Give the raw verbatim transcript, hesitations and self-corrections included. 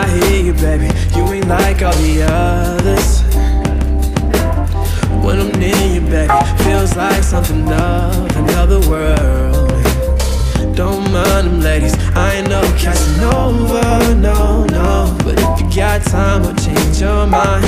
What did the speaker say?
I hear you, baby. You ain't like all the others. When I'm near you, baby, feels like something of another world. Don't mind them ladies, I ain't no Casanova, no, no. But if you got time, I'll change your mind.